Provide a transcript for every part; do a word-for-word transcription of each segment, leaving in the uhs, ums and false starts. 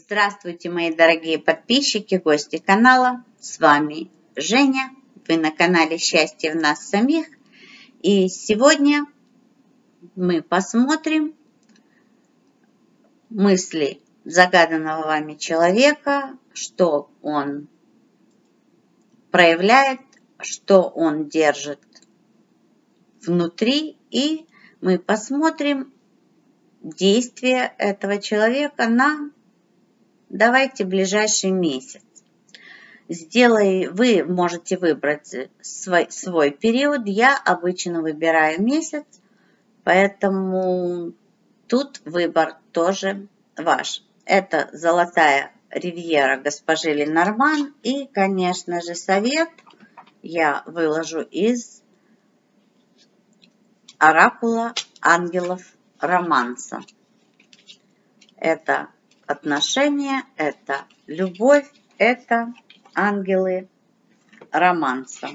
Здравствуйте, мои дорогие подписчики, гости канала. С вами Женя. Вы на канале «Счастье в нас самих». И сегодня мы посмотрим мысли загаданного вами человека, что он проявляет, что он держит внутри. И мы посмотрим действия этого человека на, давайте, ближайший месяц. Сделай, вы можете выбрать свой, свой период. Я обычно выбираю месяц, поэтому тут выбор тоже ваш. Это «Золотая ривьера» госпожи Ленорман. И, конечно же, совет я выложу из «Оракула ангелов романса». Это отношения, это любовь, это ангелы романса.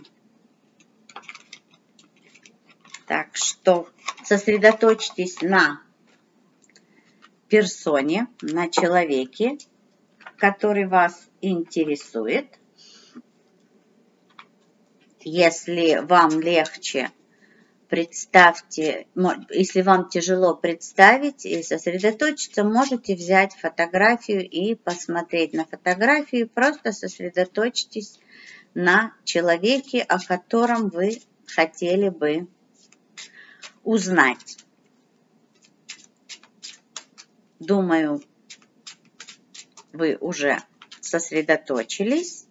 Так что сосредоточьтесь на персоне, на человеке, который вас интересует. Если вам легче, представьте, если вам тяжело представить и сосредоточиться, можете взять фотографию и посмотреть на фотографию. Просто сосредоточьтесь на человеке, о котором вы хотели бы узнать. Думаю, вы уже сосредоточились.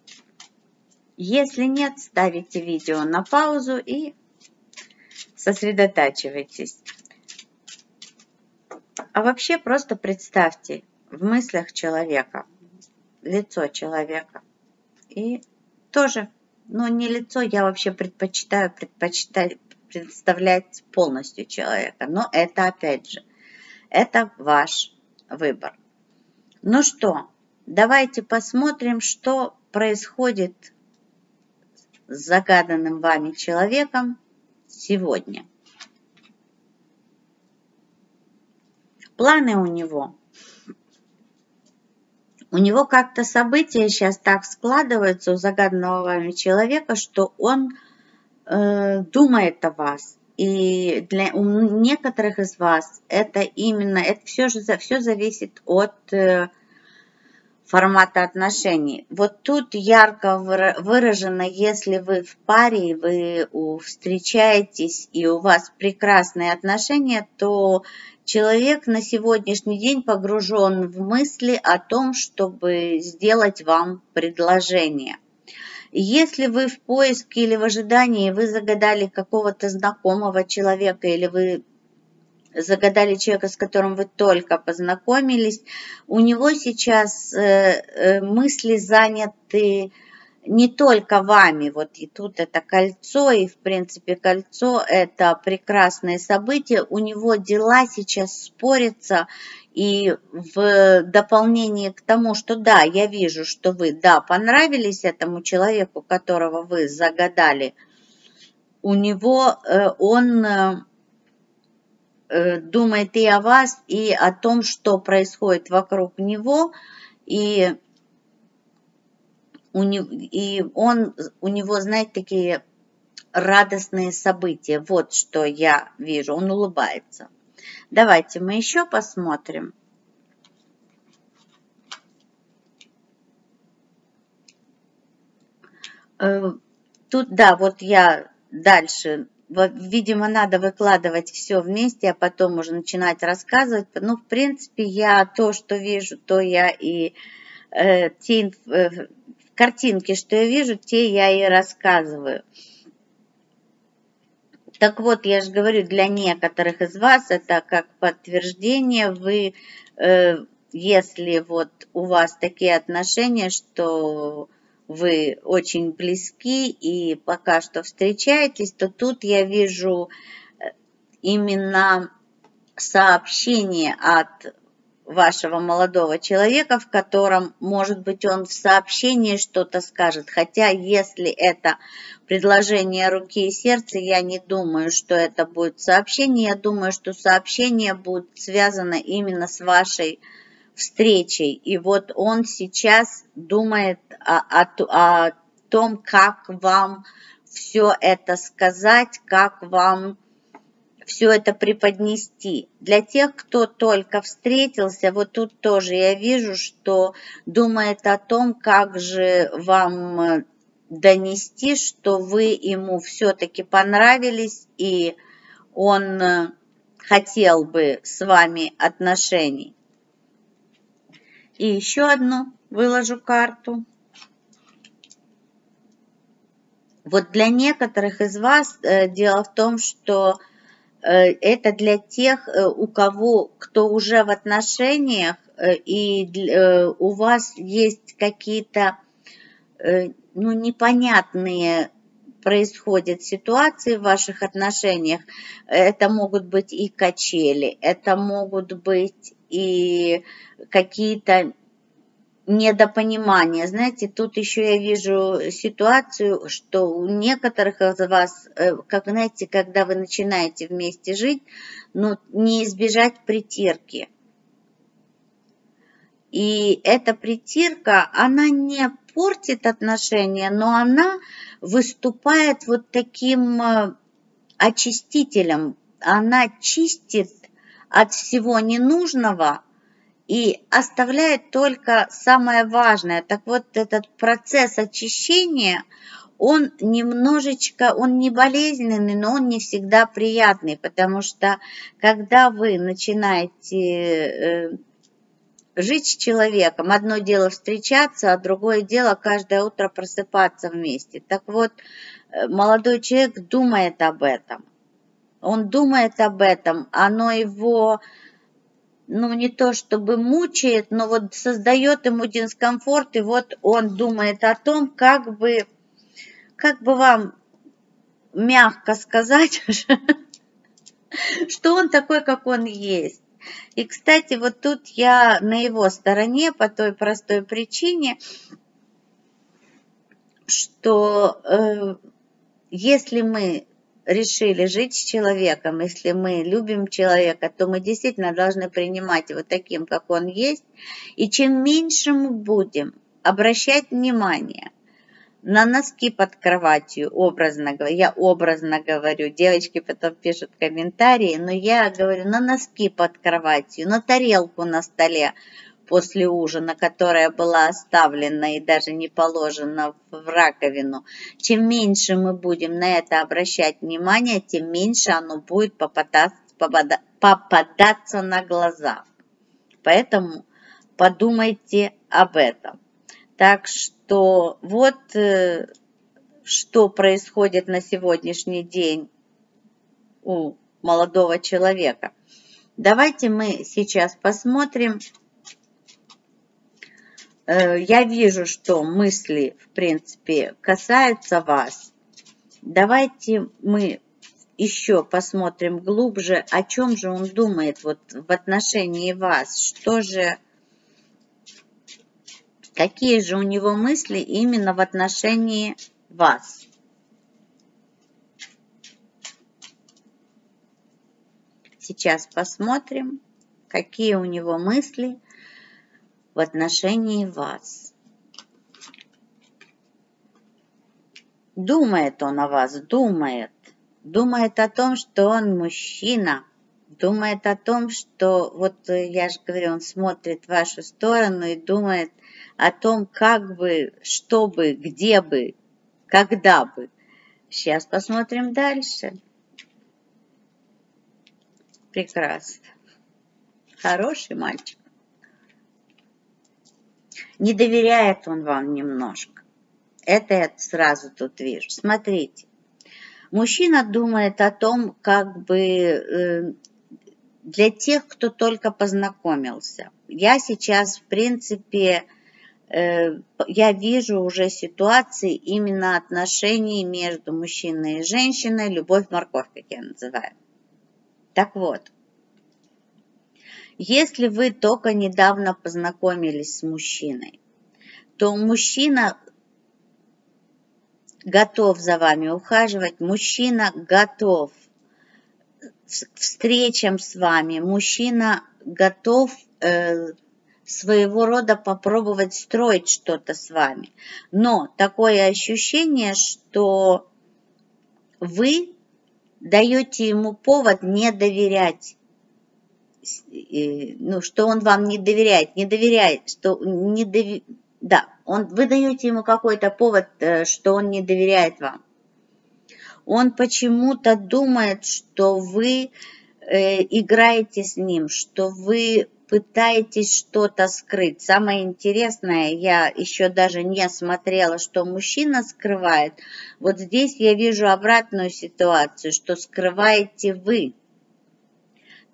Если нет, ставите видео на паузу и сосредотачивайтесь. А вообще просто представьте в мыслях человека, лицо человека. И тоже, ну не лицо, я вообще предпочитаю, предпочитаю представлять полностью человека. Но это опять же, это ваш выбор. Ну что, давайте посмотрим, что происходит с загаданным вами человеком сегодня. Планы у него. У него как-то события сейчас так складываются у загаданного вами человека, что он э, думает о вас. И для у некоторых из вас это именно, это все же все зависит от э, формата отношений. Вот тут ярко выражено, если вы в паре, и вы встречаетесь, и у вас прекрасные отношения, то человек на сегодняшний день погружен в мысли о том, чтобы сделать вам предложение. Если вы в поиске или в ожидании, вы загадали какого-то знакомого человека, или вы загадали человека, с которым вы только познакомились, у него сейчас мысли заняты не только вами. Вот и тут это кольцо, и в принципе кольцо – это прекрасное событие. У него дела сейчас спорятся, и в дополнение к тому, что да, я вижу, что вы, да, понравились этому человеку, которого вы загадали, у него он думает и о вас, и о том, что происходит вокруг него, и у него, и он, у него, знаете, такие радостные события. Вот что я вижу. Он улыбается. Давайте мы еще посмотрим. Тут, да, вот я дальше. Видимо, надо выкладывать все вместе, а потом уже начинать рассказывать. Ну, в принципе, я то, что вижу, то я и э, те э, картинки, что я вижу, те я и рассказываю. Так вот, я же говорю, для некоторых из вас это как подтверждение. Вы, э, если вот у вас такие отношения, что вы очень близки и пока что встречаетесь, то тут я вижу именно сообщение от вашего молодого человека, в котором, может быть, он в сообщении что-то скажет. Хотя, если это предложение руки и сердца, я не думаю, что это будет сообщение. Я думаю, что сообщение будет связано именно с вашей встречей. И вот он сейчас думает о, о, о том, как вам все это сказать, как вам все это преподнести. Для тех, кто только встретился, вот тут тоже я вижу, что думает о том, как же вам донести, что вы ему все-таки понравились, и он хотел бы с вами отношений. И еще одну выложу карту. Вот для некоторых из вас дело в том, что это для тех, у кого, кто уже в отношениях, и у вас есть какие-то, ну, непонятные происходят ситуации в ваших отношениях. Это могут быть и качели, это могут быть и какие-то недопонимание. Знаете, тут еще я вижу ситуацию, что у некоторых из вас, как, знаете, когда вы начинаете вместе жить, ну, не избежать притирки. И эта притирка, она не портит отношения, но она выступает вот таким очистителем. Она чистит от всего ненужного и оставляет только самое важное. Так вот, этот процесс очищения, он немножечко, он не болезненный, но он не всегда приятный, потому что, когда вы начинаете жить с человеком, одно дело встречаться, а другое дело каждое утро просыпаться вместе. Так вот, молодой человек думает об этом. Он думает об этом, оно его... ну, не то чтобы мучает, но вот создает ему дискомфорт, и вот он думает о том, как бы, как бы вам мягко сказать, что он такой, как он есть. И, кстати, вот тут я на его стороне по той простой причине, что э, если мы решили жить с человеком, если мы любим человека, то мы действительно должны принимать его таким, как он есть. И чем меньше мы будем обращать внимание на носки под кроватью, образно говоря, я образно говорю, девочки потом пишут комментарии, но я говорю на носки под кроватью, на тарелку на столе после ужина, которая была оставлена и даже не положена в раковину. Чем меньше мы будем на это обращать внимание, тем меньше оно будет попадаться, попада, попадаться на глаза. Поэтому подумайте об этом. Так что вот что происходит на сегодняшний день у молодого человека. Давайте мы сейчас посмотрим. Я вижу, что мысли, в принципе, касаются вас. Давайте мы еще посмотрим глубже, о чем же он думает вот в отношении вас. Что же, какие же у него мысли именно в отношении вас? Сейчас посмотрим, какие у него мысли в отношении вас. Думает он о вас, думает. Думает о том, что он мужчина. Думает о том, что, вот я же говорю, он смотрит в вашу сторону и думает о том, как бы, что бы, где бы, когда бы. Сейчас посмотрим дальше. Прекрасно. Хороший мальчик. Не доверяет он вам немножко. Это я сразу тут вижу. Смотрите. Мужчина думает о том, как бы для тех, кто только познакомился. Я сейчас, в принципе, я вижу уже ситуации именно отношений между мужчиной и женщиной. Любовь-морковь, как я называю. Так вот. Если вы только недавно познакомились с мужчиной, то мужчина готов за вами ухаживать, мужчина готов к встречам с вами, мужчина готов э, своего рода попробовать строить что-то с вами. Но такое ощущение, что вы даете ему повод не доверять, ну, что он вам не доверяет, не доверяет, что не доверяет, да, он, вы даете ему какой-то повод, что он не доверяет вам. Он почему-то думает, что вы э, играете с ним, что вы пытаетесь что-то скрыть. Самое интересное, я еще даже не смотрела, что мужчина скрывает. Вот здесь я вижу обратную ситуацию, что скрываете вы.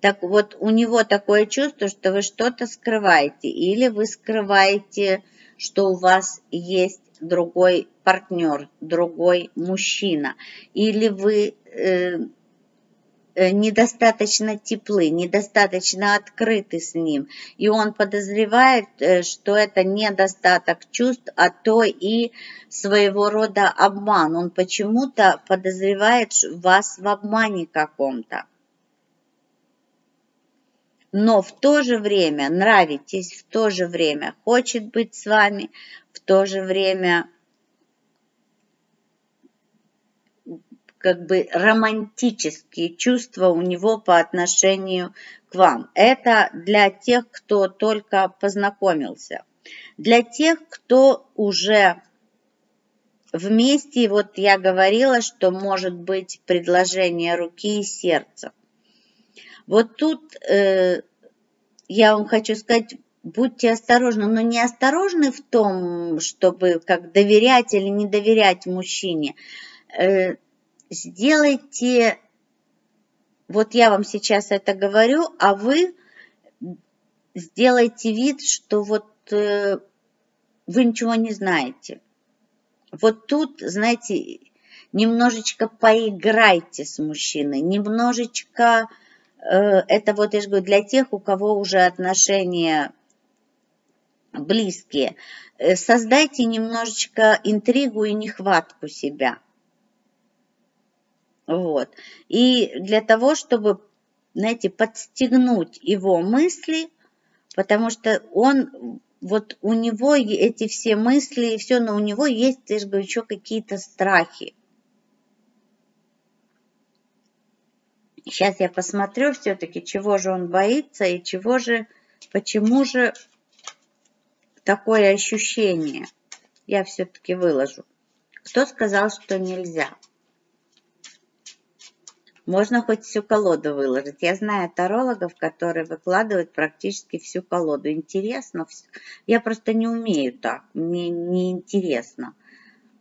Так вот, у него такое чувство, что вы что-то скрываете, или вы скрываете, что у вас есть другой партнер, другой мужчина, или вы э, недостаточно теплы, недостаточно открыты с ним, и он подозревает, что это недостаток чувств, а то и своего рода обман. Он почему-то подозревает вас в обмане каком-то. Но в то же время нравитесь, в то же время хочет быть с вами, в то же время как бы романтические чувства у него по отношению к вам. Это для тех, кто только познакомился. Для тех, кто уже вместе, вот я говорила, что может быть предложение руки и сердца. Вот тут э, я вам хочу сказать, будьте осторожны, но не осторожны в том, чтобы как доверять или не доверять мужчине. Э, сделайте, вот я вам сейчас это говорю, а вы сделайте вид, что вот э, вы ничего не знаете. Вот тут, знаете, немножечко поиграйте с мужчиной, немножечко... Это вот, я же говорю, для тех, у кого уже отношения близкие. Создайте немножечко интригу и нехватку себя. Вот. И для того, чтобы, знаете, подстегнуть его мысли, потому что он, вот у него эти все мысли и все, но у него есть, я же говорю, еще какие-то страхи. Сейчас я посмотрю все-таки, чего же он боится и чего же, почему же такое ощущение. Я все-таки выложу. Кто сказал, что нельзя? Можно хоть всю колоду выложить. Я знаю тарологов, которые выкладывают практически всю колоду. Интересно. Я просто не умею так. Мне неинтересно.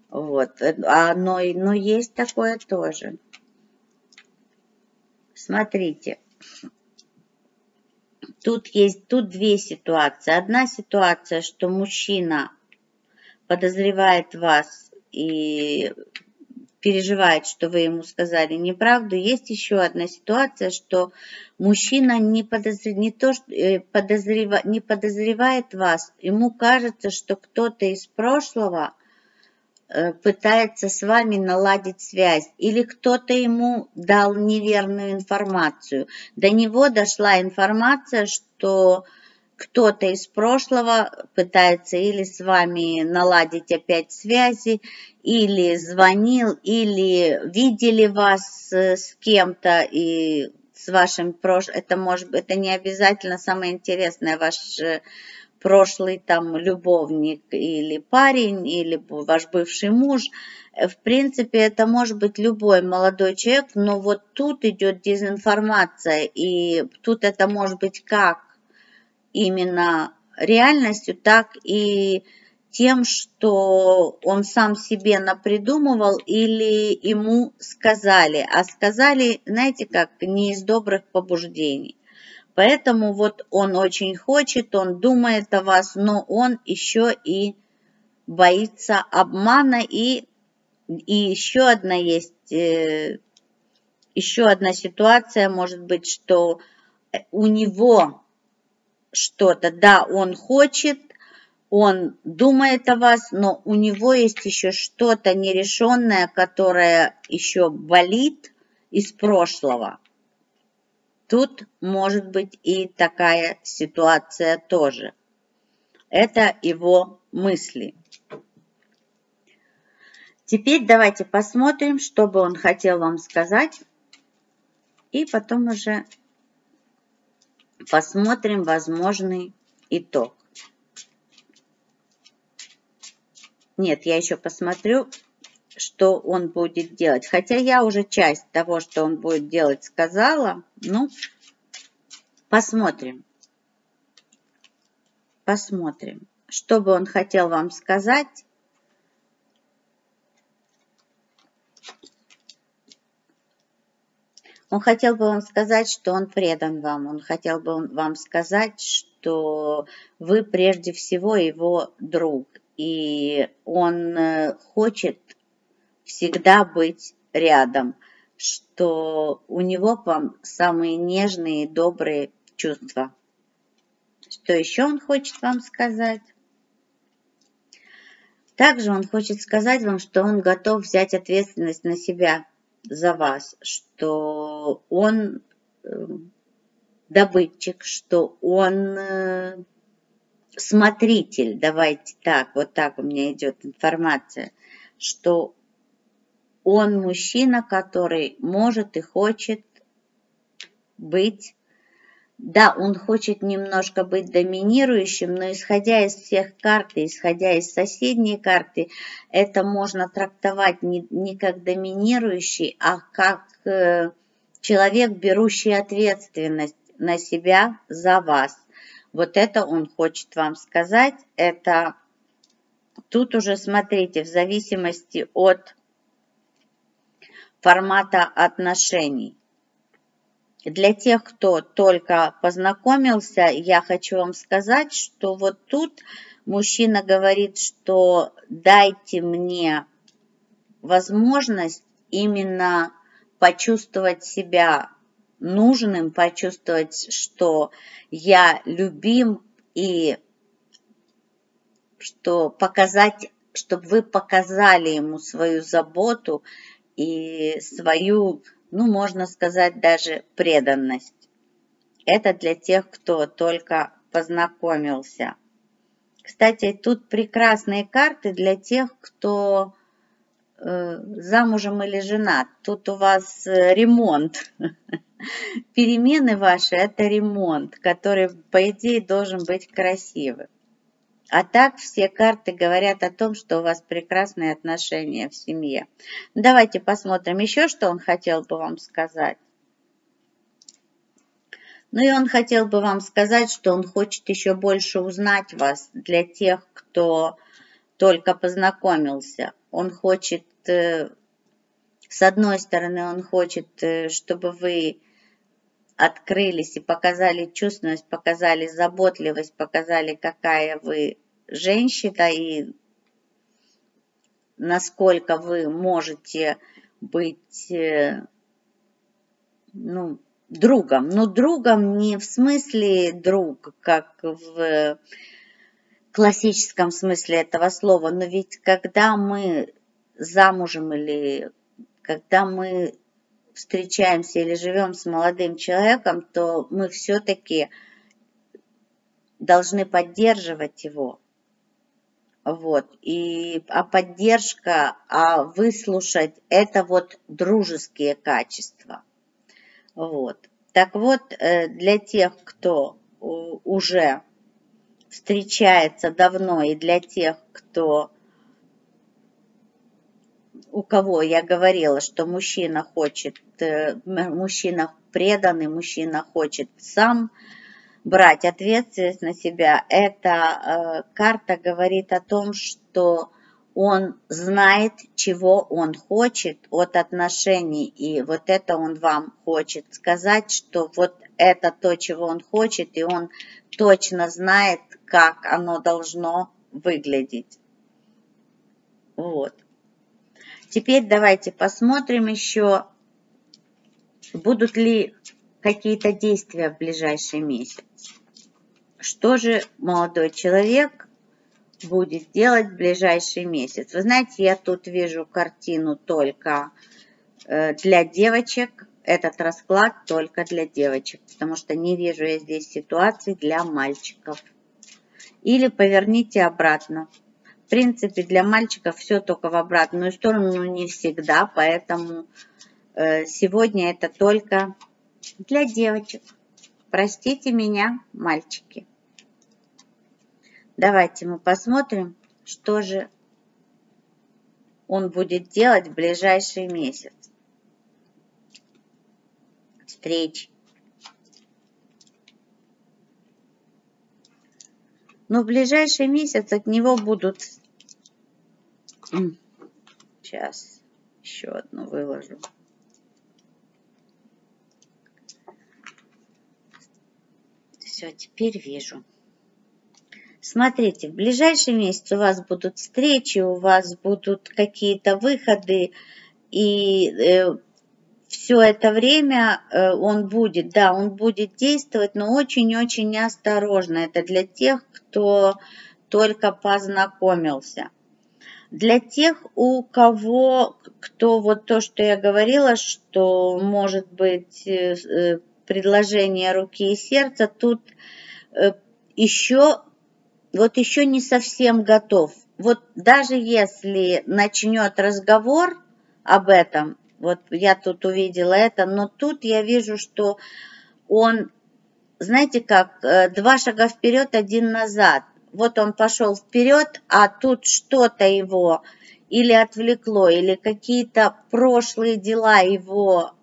Вот. А, но, но есть такое тоже. Смотрите, тут есть тут две ситуации. Одна ситуация, что мужчина подозревает вас и переживает, что вы ему сказали неправду. Есть еще одна ситуация, что мужчина не, подозр... не, то, что... подозрев... не подозревает вас. Ему кажется, что кто-то из прошлого пытается с вами наладить связь, или кто-то ему дал неверную информацию. До него дошла информация, что кто-то из прошлого пытается или с вами наладить опять связи, или звонил, или видели вас с кем-то и с вашим прошлым. Это, может, это не обязательно самое интересное, ваш прошлый там любовник или парень, или ваш бывший муж. В принципе, это может быть любой молодой человек, но вот тут идет дезинформация, и тут это может быть как именно реальностью, так и тем, что он сам себе напридумывал или ему сказали. А сказали, знаете как, не из добрых побуждений. Поэтому вот он очень хочет, он думает о вас, но он еще и боится обмана. И, и еще одна есть, еще одна ситуация, может быть, что у него что-то, да, он хочет, он думает о вас, но у него есть еще что-то нерешенное, которое еще болит из прошлого. Тут может быть и такая ситуация тоже. Это его мысли. Теперь давайте посмотрим, что бы он хотел вам сказать. И потом уже посмотрим возможный итог. Нет, я еще посмотрю, что он будет делать. Хотя я уже часть того, что он будет делать, сказала. Ну, посмотрим. Посмотрим, что бы он хотел вам сказать. Он хотел бы вам сказать, что он предан вам. Он хотел бы вам сказать, что вы прежде всего его друг. И он хочет всегда быть рядом, что у него к вам самые нежные и добрые чувства. Что еще он хочет вам сказать? Также он хочет сказать вам, что он готов взять ответственность на себя за вас, что он добытчик, что он смотритель, давайте так, вот так у меня идет информация, что он мужчина, который может и хочет быть, да, он хочет немножко быть доминирующим, но исходя из всех карт, исходя из соседней карты, это можно трактовать не, не как доминирующий, а как э, человек, берущий ответственность на себя за вас. Вот это он хочет вам сказать. Это тут уже, смотрите, в зависимости от формата отношений. Для тех, кто только познакомился, я хочу вам сказать, что вот тут мужчина говорит, что дайте мне возможность именно почувствовать себя нужным, почувствовать, что я любим, и что показать, чтобы вы показали ему свою заботу и свою, ну, можно сказать, даже преданность. Это для тех, кто только познакомился. Кстати, тут прекрасные карты для тех, кто э, замужем или женат. Тут у вас ремонт. Перемены ваши – это ремонт, который, по идее, должен быть красивым. А так все карты говорят о том, что у вас прекрасные отношения в семье. Давайте посмотрим еще, что он хотел бы вам сказать. Ну и он хотел бы вам сказать, что он хочет еще больше узнать вас для тех, кто только познакомился. Он хочет... С одной стороны, он хочет, чтобы вы открылись и показали чувственность, показали заботливость, показали, какая вы женщина и насколько вы можете быть, ну, другом. Но другом не в смысле друг, как в классическом смысле этого слова, но ведь когда мы замужем или... Когда мы встречаемся или живем с молодым человеком, то мы все-таки должны поддерживать его. Вот. И, а поддержка, а выслушать – это вот дружеские качества. Вот. Так вот, для тех, кто уже встречается давно, и для тех, кто... у кого я говорила, что мужчина хочет, мужчина преданный, мужчина хочет сам брать ответственность на себя, эта карта говорит о том, что он знает, чего он хочет от отношений, и вот это он вам хочет сказать, что вот это то, чего он хочет, и он точно знает, как оно должно выглядеть. Вот. Теперь давайте посмотрим еще, будут ли какие-то действия в ближайший месяц. Что же молодой человек будет делать в ближайший месяц? Вы знаете, я тут вижу картину только для девочек. Этот расклад только для девочек, потому что не вижу я здесь ситуации для мальчиков. или поверните обратно. В принципе, для мальчиков все только в обратную сторону, но не всегда, поэтому сегодня это только для девочек. Простите меня, мальчики. Давайте мы посмотрим, что же он будет делать в ближайший месяц. Встреч. Но в ближайший месяц от него будут... Сейчас еще одну выложу. Все, теперь вижу. Смотрите, в ближайший месяц у вас будут встречи, у вас будут какие-то выходы, и э, все это время э, он будет, да, он будет действовать, но очень-очень осторожно. Это для тех, кто только познакомился. Для тех, у кого, кто вот то, что я говорила, что может быть э, предложение руки и сердца, тут э, еще... Вот еще не совсем готов. Вот даже если начнет разговор об этом, вот я тут увидела это, но тут я вижу, что он, знаете как, два шага вперед, один назад. Вот он пошел вперед, а тут что-то его или отвлекло, или какие-то прошлые дела его...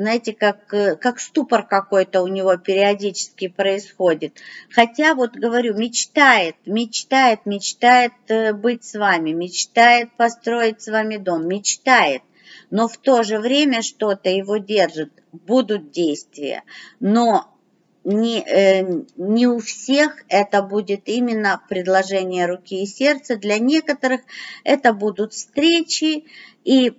Знаете, как, как ступор какой-то у него периодически происходит. Хотя, вот говорю, мечтает, мечтает, мечтает быть с вами, мечтает построить с вами дом, мечтает. Но в то же время что-то его держит, будут действия. Но не, э, не у всех это будет именно предложение руки и сердца. Для некоторых это будут встречи и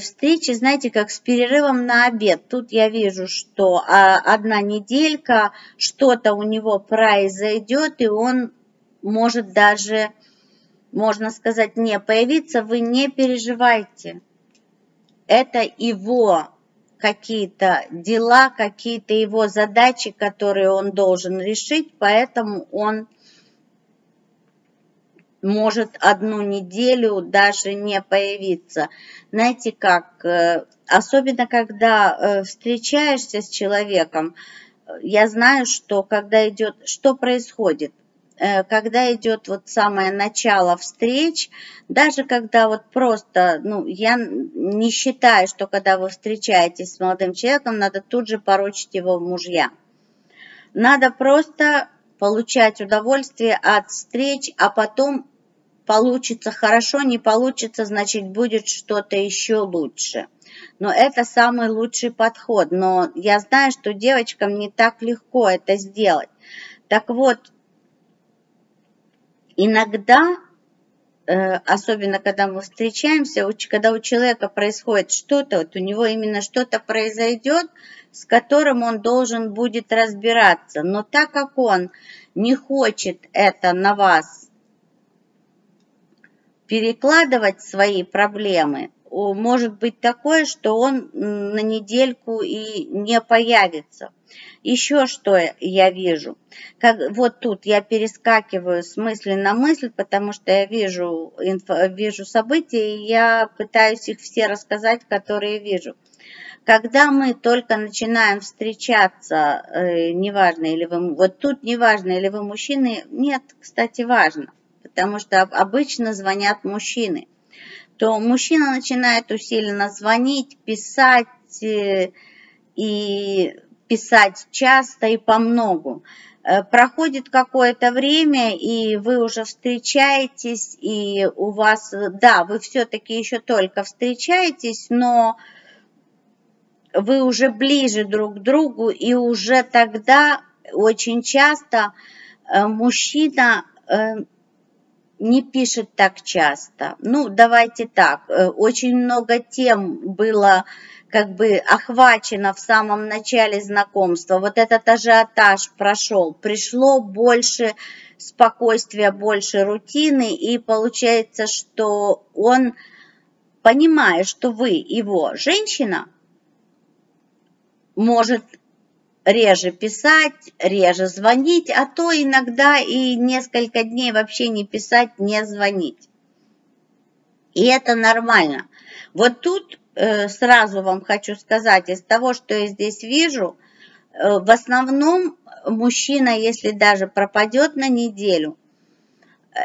встречи, знаете, как с перерывом на обед. Тут я вижу, что одна неделька, что-то у него произойдет, и он может даже, можно сказать, не появиться. Вы не переживайте. Это его какие-то дела, какие-то его задачи, которые он должен решить, поэтому он может одну неделю даже не появиться. Знаете как, особенно когда встречаешься с человеком, я знаю, что когда идет, что происходит, когда идет вот самое начало встреч, даже когда вот просто, ну, я не считаю, что когда вы встречаетесь с молодым человеком, надо тут же порочить его в мужья. Надо просто получать удовольствие от встреч, а потом получится хорошо, не получится, значит, будет что-то еще лучше. Но это самый лучший подход. Но я знаю, что девочкам не так легко это сделать. Так вот, иногда, особенно когда мы встречаемся, когда у человека происходит что-то, вот у него именно что-то произойдет, с которым он должен будет разбираться. Но так как он не хочет это на вас перекладывать, свои проблемы, может быть такое, что он на недельку и не появится. Еще что я вижу. Как, вот тут я перескакиваю с мысли на мысль, потому что я вижу, инфо, вижу события, и я пытаюсь их все рассказать, которые вижу. Когда мы только начинаем встречаться, э, неважно, или вы, вот тут неважно, или вы мужчины, нет, кстати, важно, потому что обычно звонят мужчины, то мужчина начинает усиленно звонить, писать, э, и писать часто и помногу. Э, проходит какое-то время, и вы уже встречаетесь, и у вас, да, вы все-таки еще только встречаетесь, но... Вы уже ближе друг к другу, и уже тогда очень часто мужчина не пишет так часто. Ну, давайте так, очень много тем было как бы охвачено в самом начале знакомства. Вот этот ажиотаж прошел, пришло больше спокойствия, больше рутины, и получается, что он, понимая, что вы его женщина, может реже писать, реже звонить, а то иногда и несколько дней вообще не писать, не звонить. И это нормально. Вот тут э, сразу вам хочу сказать, из того, что я здесь вижу, э, в основном мужчина, если даже пропадет на неделю,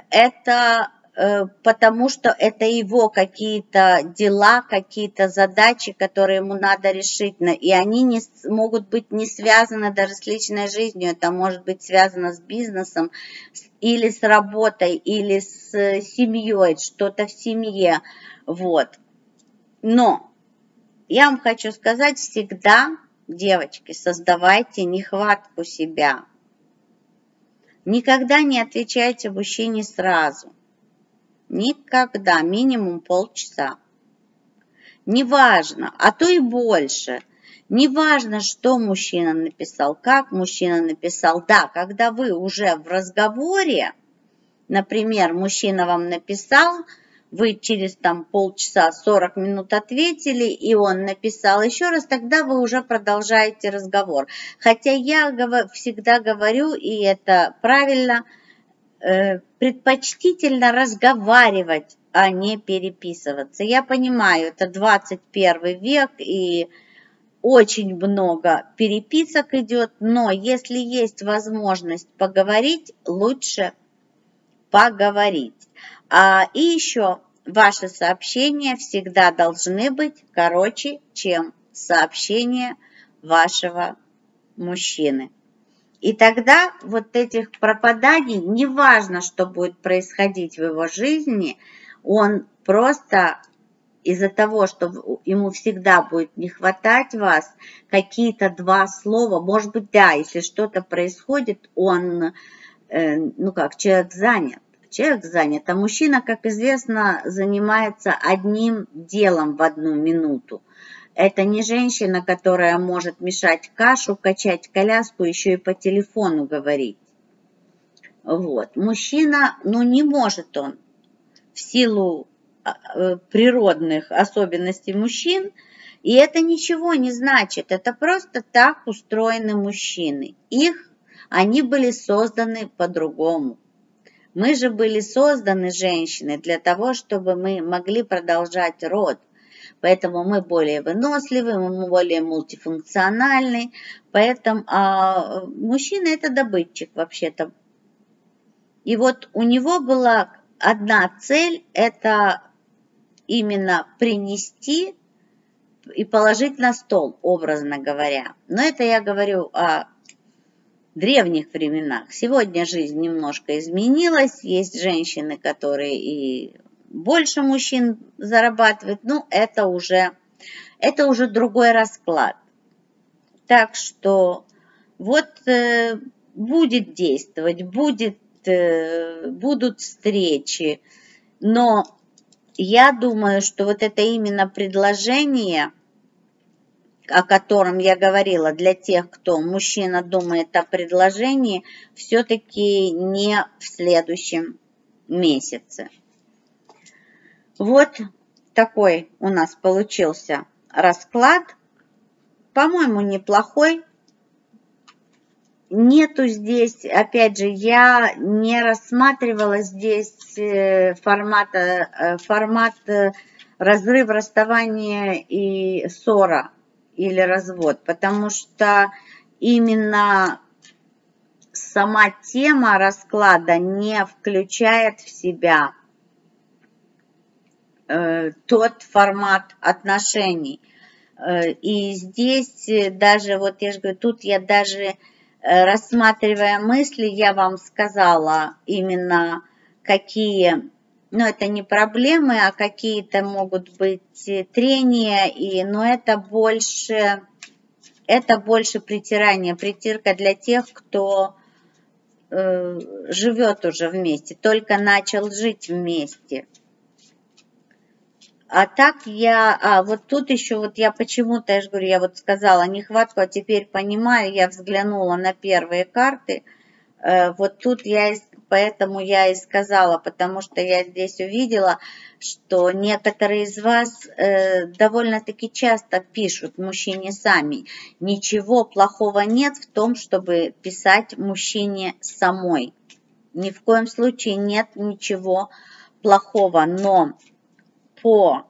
это э, потому, что это его какие-то дела, какие-то задачи, которые ему надо решить, и они не, могут быть не связаны даже с личной жизнью, это может быть связано с бизнесом, с или с работой, или с семьей, что-то в семье, вот. Но я вам хочу сказать, всегда, девочки, создавайте нехватку себя. Никогда не отвечайте мужчине сразу. Никогда, минимум полчаса. Неважно, а то и больше. Неважно, что мужчина написал, как мужчина написал. Да, когда вы уже в разговоре, например, мужчина вам написал, вы через там полчаса, сорок минут ответили, и он написал еще раз, тогда вы уже продолжаете разговор. Хотя я всегда говорю, и это правильно, предпочтительно разговаривать, а не переписываться. Я понимаю, это двадцать первый век, и очень много переписок идет, но если есть возможность поговорить, лучше поговорить. А, и еще ваши сообщения всегда должны быть короче, чем сообщения вашего мужчины. И тогда вот этих пропаданий, неважно, что будет происходить в его жизни, он просто... Из-за того, что ему всегда будет не хватать вас, какие-то два слова, может быть, да, если что-то происходит, он, э, ну как, человек занят, человек занят, а мужчина, как известно, занимается одним делом в одну минуту. Это не женщина, которая может мешать кашу, качать коляску, еще и по телефону говорить. Вот, мужчина, ну не может он в силу природных особенностей мужчин, и это ничего не значит, это просто так устроены мужчины. Их, они были созданы по-другому. Мы же были созданы, женщины, для того, чтобы мы могли продолжать род. Поэтому мы более выносливы, мы более мультифункциональны, поэтому а мужчина это добытчик вообще-то. И вот у него была одна цель – это именно принести и положить на стол, образно говоря. Но это я говорю о древних временах. Сегодня жизнь немножко изменилась. Есть женщины, которые и больше мужчин зарабатывают. Ну, это уже, это уже другой расклад. Так что вот э, будет действовать, будет, э, будут встречи, но... Я думаю, что вот это именно предложение, о котором я говорила, для тех, кто мужчина думает о предложении, все-таки не в следующем месяце. Вот такой у нас получился расклад. По-моему, неплохой. Нету здесь, опять же, я не рассматривала здесь формат, формат разрыв, расставание и ссора или развод, потому что именно сама тема расклада не включает в себя тот формат отношений. И здесь даже, вот я же говорю, тут я даже... Рассматривая мысли, я вам сказала именно какие, ну это не проблемы, а какие-то могут быть трения, и, но это больше, это больше притирание, притирка для тех, кто э, живет уже вместе, только начал жить вместе. А так я, а вот тут еще, вот я почему-то, я же говорю, я вот сказала нехватку, а теперь понимаю, я взглянула на первые карты, вот тут я поэтому я и сказала, потому что я здесь увидела, что некоторые из вас э, довольно-таки часто пишут мужчине сами. Ничего плохого нет в том, чтобы писать мужчине самой. Ни в коем случае нет ничего плохого, но по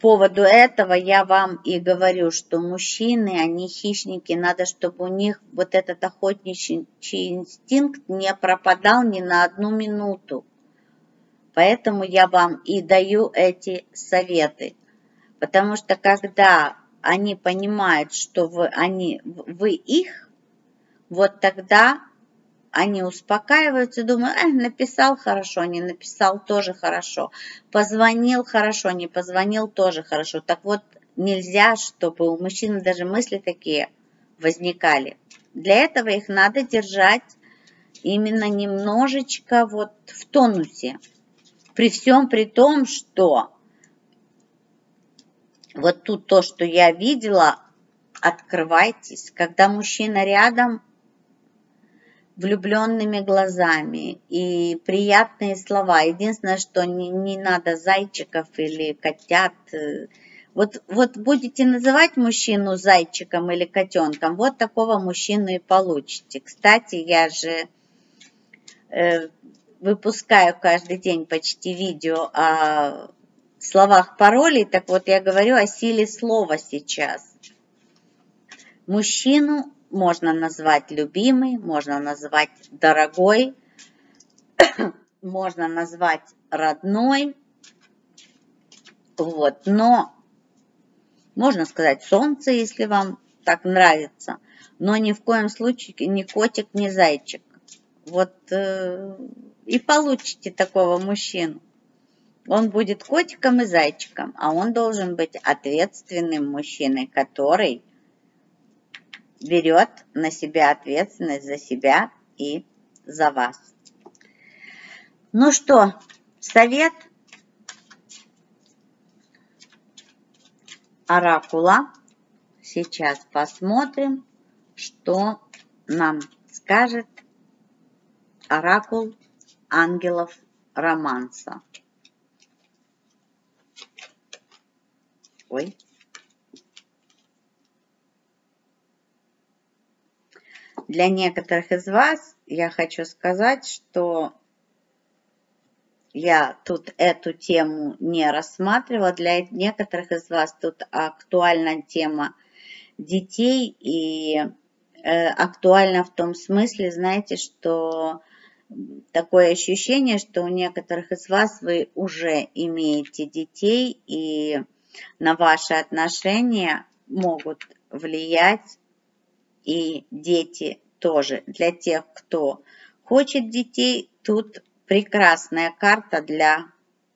поводу этого я вам и говорю, что мужчины, они хищники, надо, чтобы у них вот этот охотничий инстинкт не пропадал ни на одну минуту. Поэтому я вам и даю эти советы, потому что когда они понимают, что вы, они, вы их, вот тогда они успокаиваются, думают, э, написал хорошо, не написал тоже хорошо, позвонил хорошо, не позвонил тоже хорошо. Так вот, нельзя, чтобы у мужчин даже мысли такие возникали. Для этого их надо держать именно немножечко вот в тонусе. При всем при том, что вот тут то, что я видела, открывайтесь. Когда мужчина рядом, влюбленными глазами и приятные слова. Единственное, что не, не надо зайчиков или котят. Вот, вот будете называть мужчину зайчиком или котенком, вот такого мужчину и получите. Кстати, я же э, выпускаю каждый день почти видео о словах паролей, так вот я говорю о силе слова сейчас. Мужчину можно назвать любимый, можно назвать дорогой, можно назвать родной, вот, но можно сказать солнце, если вам так нравится, но ни в коем случае ни котик, ни зайчик. Вот э, и получите такого мужчину. Он будет котиком и зайчиком, а он должен быть ответственным мужчиной, который берет на себя ответственность за себя и за вас. Ну что, совет оракула. Сейчас посмотрим, что нам скажет оракул ангелов романса. Ой. Для некоторых из вас я хочу сказать, что я тут эту тему не рассматривала. Для некоторых из вас тут актуальна тема детей и э, актуальна в том смысле, знаете, что такое ощущение, что у некоторых из вас вы уже имеете детей, и на ваши отношения могут влиять и дети тоже. Для тех, кто хочет детей, тут прекрасная карта для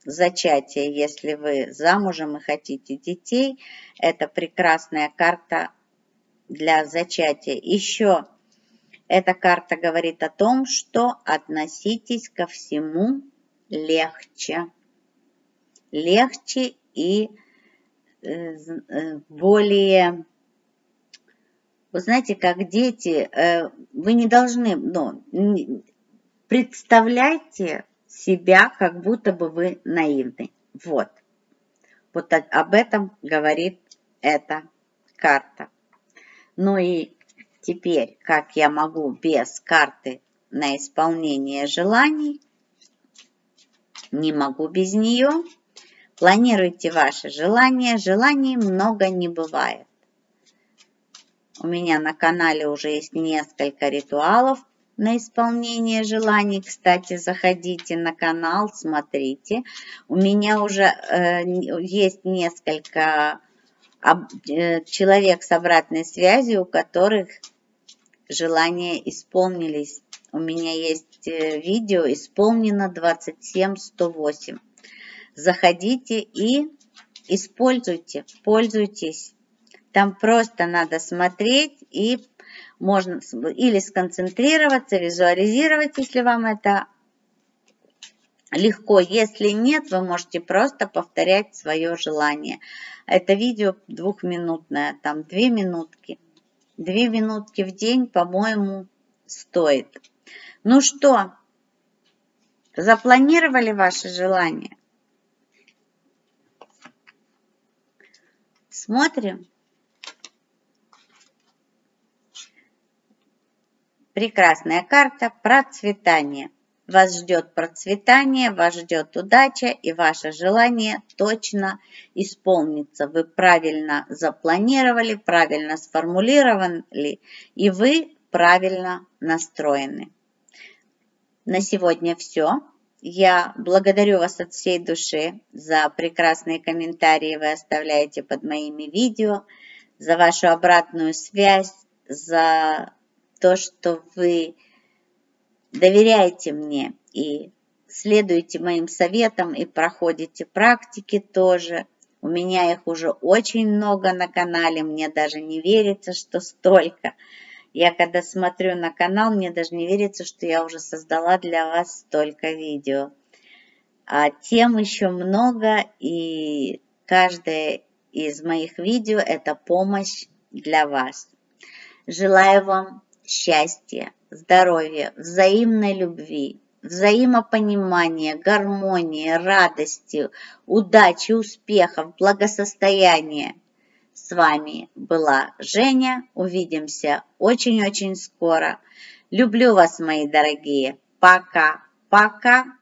зачатия. Если вы замужем и хотите детей, это прекрасная карта для зачатия. Еще эта карта говорит о том, что относитесь ко всему легче. Легче и более... Вы знаете, как дети, вы не должны, ну, представляйте себя, как будто бы вы наивны. Вот. Вот об этом говорит эта карта. Ну и теперь, как я могу без карты на исполнение желаний? Не могу без нее. Планируйте ваши желания. Желаний много не бывает. У меня на канале уже есть несколько ритуалов на исполнение желаний. Кстати, заходите на канал, смотрите. У меня уже э, есть несколько об, э, человек с обратной связью, у которых желания исполнились. У меня есть видео «Исполнено двадцать семь сто восемь». Заходите и используйте, пользуйтесь. Там просто надо смотреть и можно или сконцентрироваться, визуализировать, если вам это легко. Если нет, вы можете просто повторять свое желание. Это видео двухминутное, там две минутки. Две минутки в день, по-моему, стоит. Ну что, запланировали ваши желания? Смотрим. Прекрасная карта «Процветание». Вас ждет процветание, вас ждет удача, и ваше желание точно исполнится. Вы правильно запланировали, правильно сформулировали, и вы правильно настроены. На сегодня все. Я благодарю вас от всей души за прекрасные комментарии, вы оставляете под моими видео, за вашу обратную связь, за то, что вы доверяете мне и следуете моим советам и проходите практики тоже. У меня их уже очень много на канале, мне даже не верится, что столько. Я когда смотрю на канал, мне даже не верится, что я уже создала для вас столько видео. А тем еще много, и каждое из моих видео это помощь для вас. Желаю вам счастья, здоровья, взаимной любви, взаимопонимания, гармонии, радости, удачи, успехов, благосостояния. С вами была Женя. Увидимся очень-очень скоро. Люблю вас, мои дорогие. Пока-пока.